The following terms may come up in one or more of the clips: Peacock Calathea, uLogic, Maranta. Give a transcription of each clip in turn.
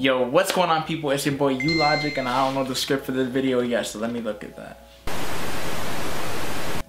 Yo, what's going on, people? It's your boy uLogic, and I don't know the script for this video yet, so let me look at that.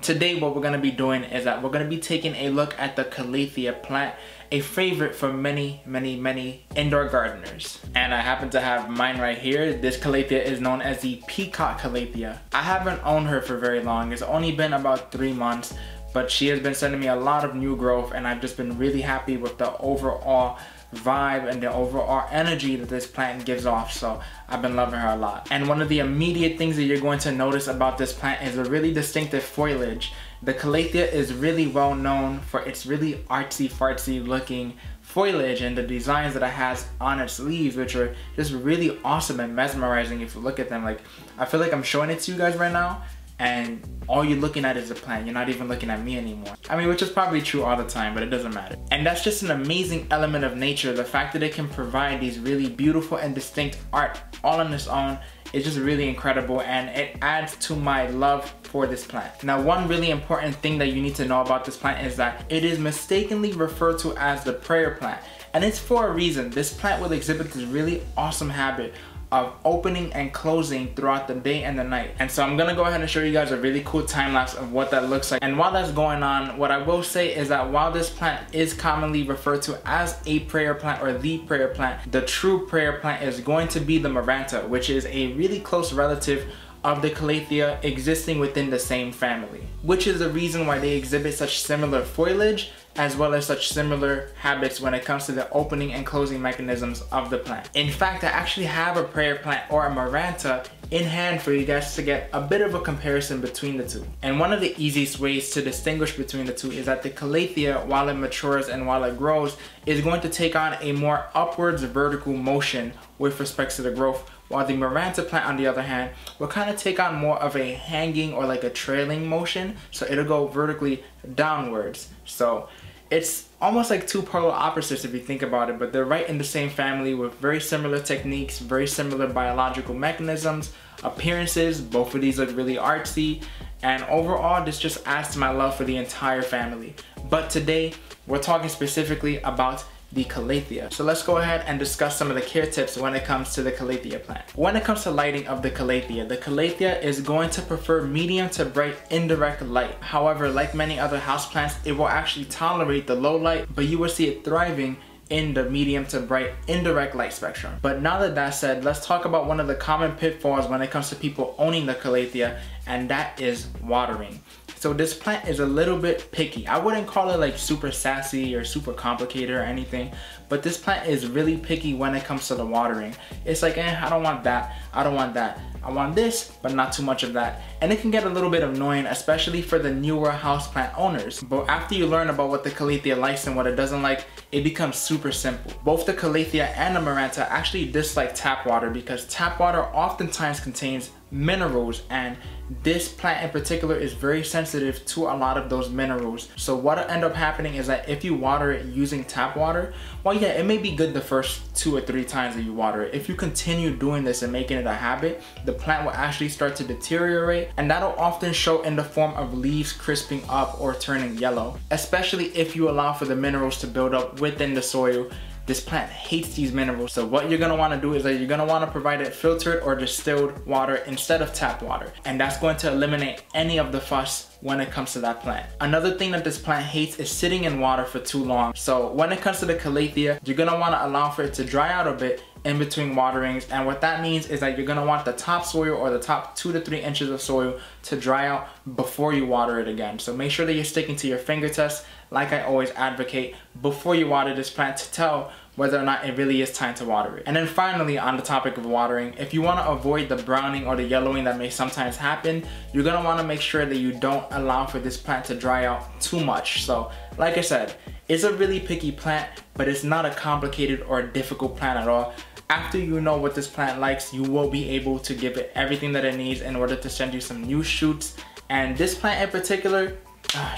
Today, what we're going to be doing is that we're going to be taking a look at the Calathea plant, a favorite for many, many, many indoor gardeners. And I happen to have mine right here. This Calathea is known as the Peacock Calathea. I haven't owned her for very long. It's only been about 3 months, but she has been sending me a lot of new growth, and I've just been really happy with the overall vibe and the overall energy that this plant gives off, so I've been loving her a lot. And one of the immediate things that you're going to notice about this plant is a really distinctive foliage. The Calathea is really well known for its really artsy-fartsy looking foliage and the designs that it has on its leaves, which are just really awesome and mesmerizing if you look at them. Like, I feel like I'm showing it to you guys right now, and all you're looking at is the plant. You're not even looking at me anymore. I mean, which is probably true all the time, but it doesn't matter. And that's just an amazing element of nature. The fact that it can provide these really beautiful and distinct art all on its own is just really incredible, and it adds to my love for this plant. Now, one really important thing that you need to know about this plant is that it is mistakenly referred to as the prayer plant, and it's for a reason. This plant will exhibit this really awesome habit of opening and closing throughout the day and the night. And so I'm gonna go ahead and show you guys a really cool time lapse of what that looks like. And while that's going on, what I will say is that while this plant is commonly referred to as a prayer plant or the prayer plant, the true prayer plant is going to be the Maranta, which is a really close relative of the Calathea, existing within the same family, which is the reason why they exhibit such similar foliage as well as such similar habits when it comes to the opening and closing mechanisms of the plant. In fact, I actually have a prayer plant or a Maranta in hand for you guys to get a bit of a comparison between the two. And one of the easiest ways to distinguish between the two is that the Calathea, while it matures and while it grows, is going to take on a more upwards vertical motion with respect to the growth, while the Maranta plant, on the other hand, will kind of take on more of a hanging or like a trailing motion, so it'll go vertically downwards. So it's almost like two polar opposites if you think about it, but they're right in the same family with very similar techniques, very similar biological mechanisms, appearances. Both of these look really artsy, and overall this just adds to my love for the entire family. But today we're talking specifically about the Calathea. So let's go ahead and discuss some of the care tips when it comes to the Calathea plant. When it comes to lighting of the Calathea is going to prefer medium to bright indirect light. However, like many other houseplants, it will actually tolerate the low light, but you will see it thriving in the medium to bright indirect light spectrum. But now that that's said, let's talk about one of the common pitfalls when it comes to people owning the Calathea, and that is watering. So this plant is a little bit picky. I wouldn't call it like super sassy or super complicated or anything, but this plant is really picky when it comes to the watering. It's like, I don't want that, I don't want that. I want this, but not too much of that. And it can get a little bit annoying, especially for the newer houseplant owners. But after you learn about what the Calathea likes and what it doesn't like, it becomes super simple. Both the Calathea and the Maranta actually dislike tap water because tap water oftentimes contains minerals, and this plant in particular is very sensitive to a lot of those minerals. So what'll end up happening is that if you water it using tap water, well, yeah, it may be good the first 2 or 3 times that you water it. If you continue doing this and making it a habit, the plant will actually start to deteriorate, and that'll often show in the form of leaves crisping up or turning yellow, especially if you allow for the minerals to build up within the soil. This plant hates these minerals, so what you're gonna wanna do is that you're gonna wanna provide it filtered or distilled water instead of tap water, and that's going to eliminate any of the fuss when it comes to that plant. Another thing that this plant hates is sitting in water for too long. So when it comes to the Calathea, you're gonna wanna allow for it to dry out a bit in between waterings, and what that means is that you're gonna want the top soil or the top 2 to 3 inches of soil to dry out before you water it again. So make sure that you're sticking to your finger test, like I always advocate, before you water this plant to tell whether or not it really is time to water it. And then finally, on the topic of watering, if you wanna avoid the browning or the yellowing that may sometimes happen, you're gonna wanna make sure that you don't allow for this plant to dry out too much. So, like I said, it's a really picky plant, but it's not a complicated or difficult plant at all. After you know what this plant likes, you will be able to give it everything that it needs in order to send you some new shoots. And this plant in particular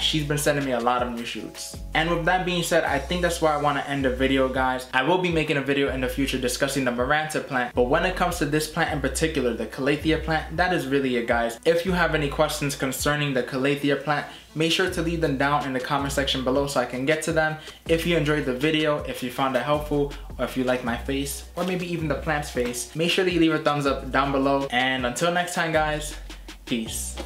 she's been sending me a lot of new shoots. And with that being said, I think that's where I want to end the video, guys. I will be making a video in the future discussing the Maranta plant, but when it comes to this plant in particular, the Calathea plant, that is really it, guys. If you have any questions concerning the Calathea plant, make sure to leave them down in the comment section below so I can get to them. If you enjoyed the video, if you found it helpful, or if you like my face, or maybe even the plant's face, make sure that you leave a thumbs up down below. And until next time, guys, peace.